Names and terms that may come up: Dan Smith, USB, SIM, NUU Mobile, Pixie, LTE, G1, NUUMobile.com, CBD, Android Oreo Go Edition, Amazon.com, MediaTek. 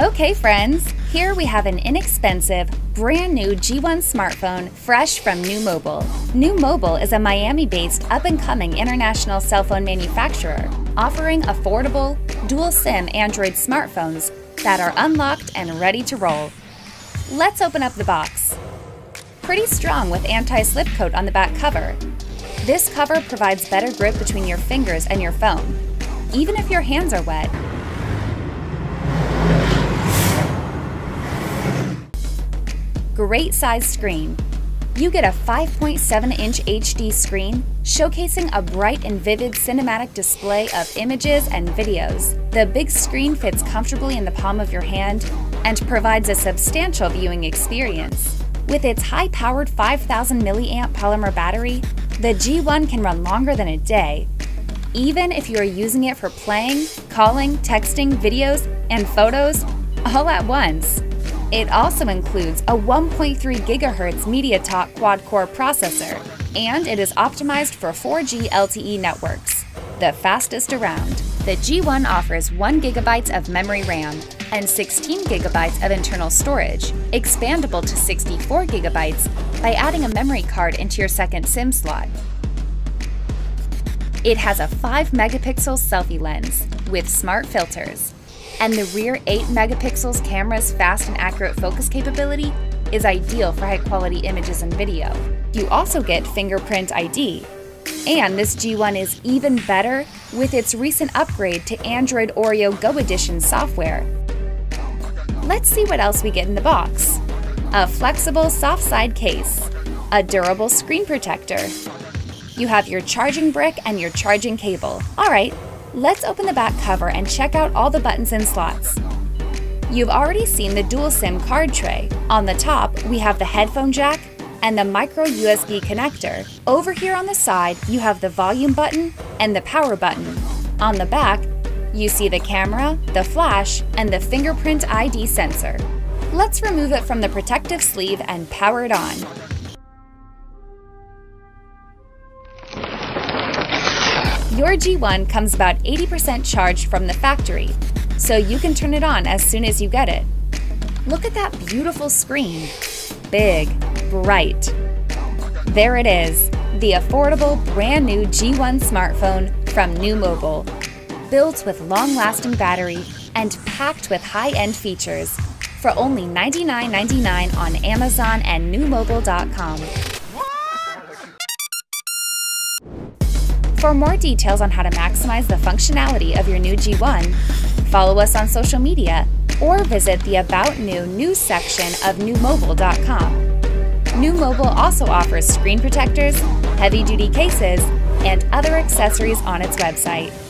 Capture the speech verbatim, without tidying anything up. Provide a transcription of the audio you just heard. Okay friends, here we have an inexpensive, brand new G one smartphone fresh from N U U Mobile. N U U Mobile is a Miami-based up-and-coming international cell phone manufacturer offering affordable, dual-SIM Android smartphones that are unlocked and ready to roll. Let's open up the box. Pretty strong with anti-slip coat on the back cover. This cover provides better grip between your fingers and your phone, even if your hands are wet. Great size screen. You get a five point seven inch H D screen showcasing a bright and vivid cinematic display of images and videos. The big screen fits comfortably in the palm of your hand and provides a substantial viewing experience. With its high-powered five thousand milliamp hour polymer battery, the G one can run longer than a day, even if you are using it for playing, calling, texting, videos, and photos all at once. It also includes a one point three gigahertz MediaTek quad-core processor, and it is optimized for four G L T E networks, the fastest around. The G one offers one gigabyte of memory RAM and sixteen gigabytes of internal storage, expandable to sixty-four gigabytes by adding a memory card into your second SIM slot. It has a five megapixel selfie lens with smart filters, and the rear eight megapixels camera's fast and accurate focus capability is ideal for high-quality images and video. You also get fingerprint I D. And this G one is even better with its recent upgrade to Android Oreo Go Edition software. Let's see what else we get in the box. A flexible soft side case, a durable screen protector. You have your charging brick and your charging cable. All right. Let's open the back cover and check out all the buttons and slots. You've already seen the dual SIM card tray. On the top, we have the headphone jack and the micro U S B connector. Over here on the side, you have the volume button and the power button. On the back, you see the camera, the flash, and the fingerprint I D sensor. Let's remove it from the protective sleeve and power it on. Your G one comes about eighty percent charged from the factory, so you can turn it on as soon as you get it. Look at that beautiful screen. Big, bright. There it is, the affordable brand new G one smartphone from N U U Mobile. Built with long-lasting battery and packed with high-end features for only ninety-nine ninety-nine on Amazon and N U U Mobile dot com. For more details on how to maximize the functionality of your new G one, follow us on social media or visit the About N U U news section of N U U Mobile dot com. N U U Mobile also offers screen protectors, heavy-duty cases, and other accessories on its website.